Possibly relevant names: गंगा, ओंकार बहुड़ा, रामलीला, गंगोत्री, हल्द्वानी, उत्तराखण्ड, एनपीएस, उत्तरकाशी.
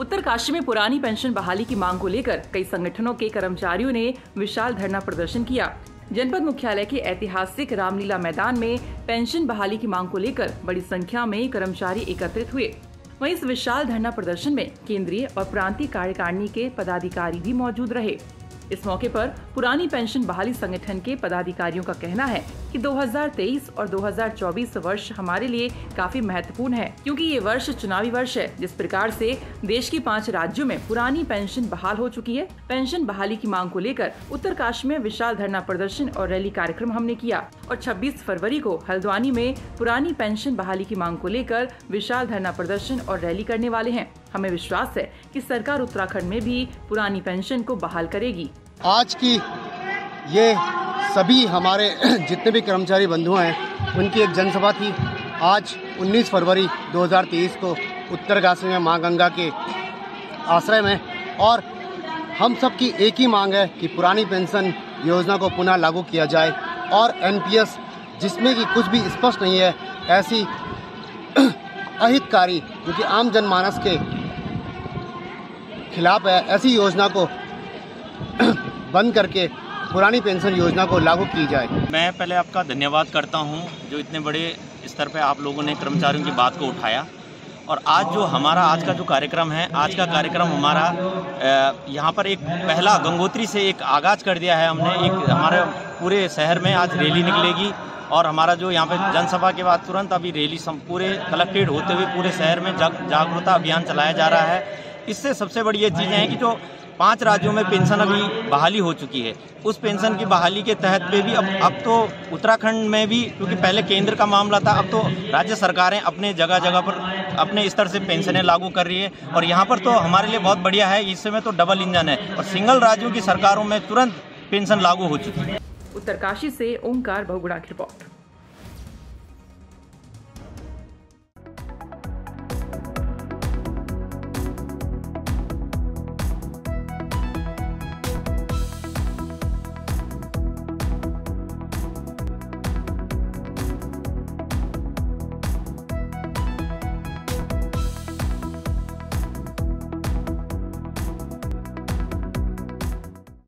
उत्तरकाशी में पुरानी पेंशन बहाली की मांग को लेकर कई संगठनों के कर्मचारियों ने विशाल धरना प्रदर्शन किया। जनपद मुख्यालय के ऐतिहासिक रामलीला मैदान में पेंशन बहाली की मांग को लेकर बड़ी संख्या में कर्मचारी एकत्रित हुए। वहीं इस विशाल धरना प्रदर्शन में केंद्रीय और प्रांतीय कार्यकारिणी के पदाधिकारी भी मौजूद रहे। इस मौके पर पुरानी पेंशन बहाली संगठन के पदाधिकारियों का कहना है कि 2023 और 2024 वर्ष हमारे लिए काफी महत्वपूर्ण है, क्योंकि ये वर्ष चुनावी वर्ष है। जिस प्रकार से देश की 5 राज्यों में पुरानी पेंशन बहाल हो चुकी है, पेंशन बहाली की मांग को लेकर उत्तरकाशी में विशाल धरना प्रदर्शन और रैली कार्यक्रम हमने किया और 26 फरवरी को हल्द्वानी में पुरानी पेंशन बहाली की मांग को लेकर विशाल धरना प्रदर्शन और रैली करने वाले हैं। हमें विश्वास है कि सरकार उत्तराखंड में भी पुरानी पेंशन को बहाल करेगी। आज की ये सभी हमारे जितने भी कर्मचारी बंधु हैं उनकी एक जनसभा थी। आज 19 फरवरी 2023 को उत्तरकाशी में मां गंगा के आश्रय में, और हम सब की एक ही मांग है कि पुरानी पेंशन योजना को पुनः लागू किया जाए और एनपीएस जिसमें कि कुछ भी स्पष्ट नहीं है, ऐसी अहितकारी जो कि आम जनमानस के खिलाफ है, ऐसी योजना को बंद करके पुरानी पेंशन योजना को लागू की जाए। मैं पहले आपका धन्यवाद करता हूँ जो इतने बड़े स्तर पे आप लोगों ने कर्मचारियों की बात को उठाया, और आज जो हमारा आज का जो कार्यक्रम है, आज का कार्यक्रम हमारा यहाँ पर एक पहला गंगोत्री से एक आगाज़ कर दिया है हमने। एक हमारे पूरे शहर में आज रैली निकलेगी और हमारा जो यहाँ पे जनसभा के बाद तुरंत अभी रैली पूरे कलेक्टेड होते हुए पूरे शहर में जागरूकता अभियान चलाया जा रहा है। इससे सबसे बड़ी ये चीज़ें हैं कि जो 5 राज्यों में पेंशन अभी बहाली हो चुकी है, उस पेंशन की बहाली के तहत पे भी अब तो उत्तराखंड में भी, क्योंकि पहले केंद्र का मामला था, अब तो राज्य सरकारें अपने जगह जगह पर अपने स्तर से पेंशनें लागू कर रही है। और यहाँ पर तो हमारे लिए बहुत बढ़िया है, इस समय तो डबल इंजन है और सिंगल राज्यों की सरकारों में तुरंत पेंशन लागू हो चुकी है। उत्तरकाशी से ओंकार बहुड़ा की रिपोर्ट।